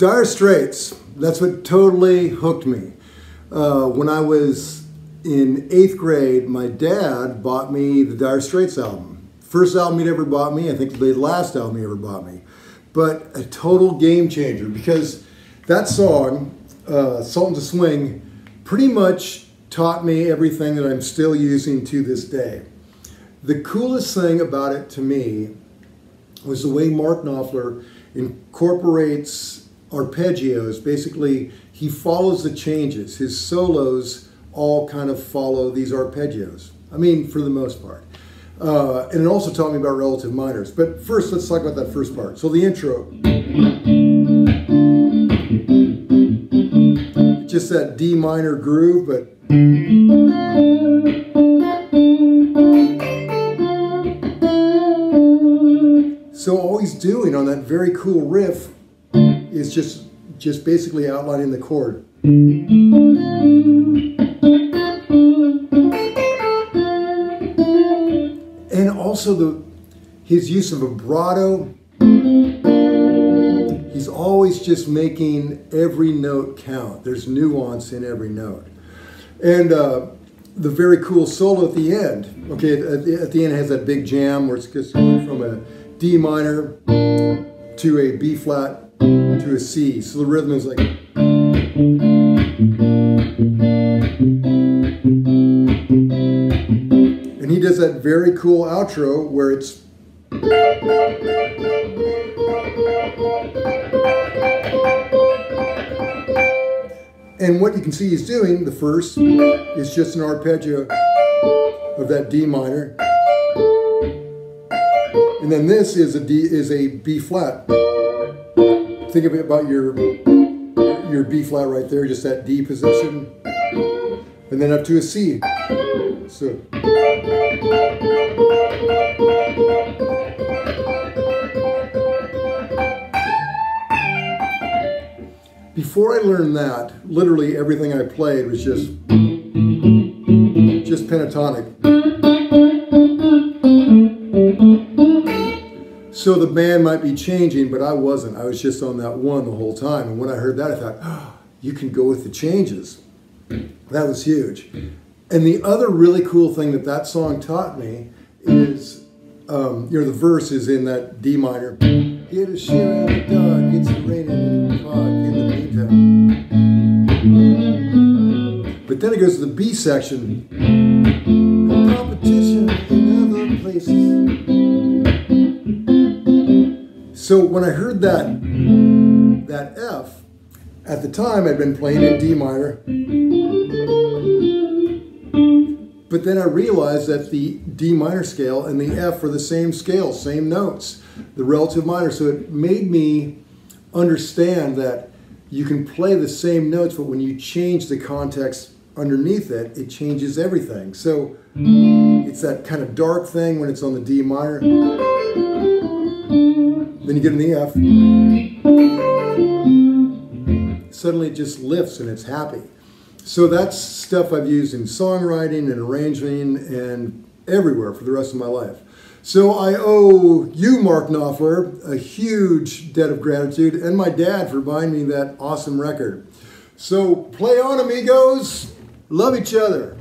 Dire Straits, that's what totally hooked me. When I was in 8th grade, my dad bought me the Dire Straits album. First album he'd ever bought me, I think the last album he ever bought me. But a total game changer, because that song, Sultans of Swing, pretty much taught me everything that I'm still using to this day. The coolest thing about it to me was the way Mark Knopfler incorporates arpeggios. Basically, he follows the changes. His solos all kind of follow these arpeggios. I mean, for the most part. And it also taught me about relative minors. But first, let's talk about that first part. So the intro. Just that D minor groove, but so all he's doing on that very cool riff is just basically outlining the chord. And also his use of vibrato. He's always just making every note count. There's nuance in every note. And the very cool solo at the end. Okay, at the end it has that big jam where it's just going from a D minor to a B flat to a C. So the rhythm is like. And he does that very cool outro where it's. And what you can see he's doing, the first, is just an arpeggio of that D minor. And then this is a B flat. Think of it about your B flat right there, just that D position. And then up to a C. So. Before I learned that, literally everything I played was just pentatonic. So the band might be changing, but I wasn't. I was just on that one the whole time. And when I heard that, I thought, oh, you can go with the changes. That was huge. And the other really cool thing that that song taught me is, the verse is in that D minor. Get a shear out of the dog, it's raining in the fog in the meantime. But then it goes to the B section. Competition in other places. So when I heard that F, at the time I'd been playing in D minor. But then I realized that the D minor scale and the F are the same scale, same notes, the relative minor. So it made me understand that you can play the same notes, but when you change the context underneath it, it changes everything. So it's that kind of dark thing when it's on the D minor. Then you get in the F. Suddenly it just lifts and it's happy. So that's stuff I've used in songwriting and arranging and everywhere for the rest of my life. So I owe you, Mark Knopfler, a huge debt of gratitude, and my dad for buying me that awesome record. So play on, amigos. Love each other.